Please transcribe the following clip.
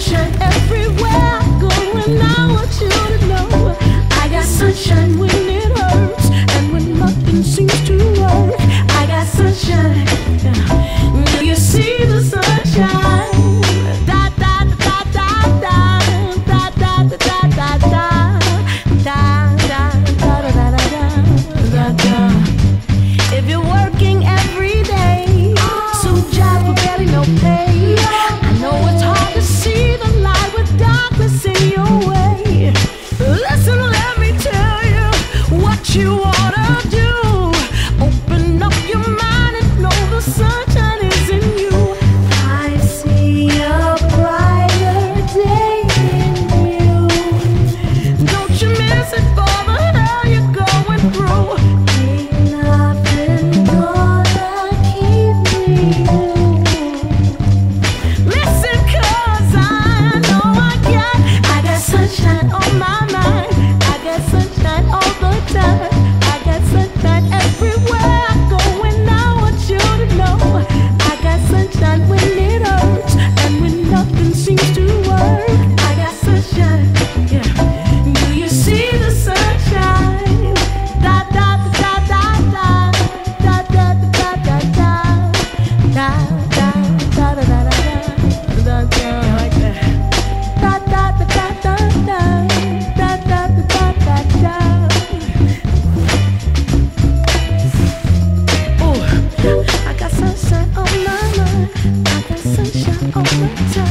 sunshine everywhere I go, and I want you to know I got sunshine when it hurts and when nothing seems to work. I got sunshine. Do you see the sunshine? Da da da da da da da da da da da da da da. If you're working every day, so job for getting no pay. I know it's hard to see the light with darkness in your way. Listen, let me tell you what you ought to do. Open up your mind and know the sunshine is in you. I see a brighter day in you. Don't you miss it for the hell you're going through. Ain't nothing gonna keep me down. Listen, 'cause I know I got sunshine on my mind. I got sunshine all the time. I got sunshine everywhere I go, and I want you to know I got sunshine when it hurts and when nothing seems to work. I got sunshine. Yeah. Do you see the sunshine? Da da da da da da da da da da da da da da da da da da. Like that. Da da da da da da da da da da da. Oh, I got sunshine on my mind. I got sunshine on my time.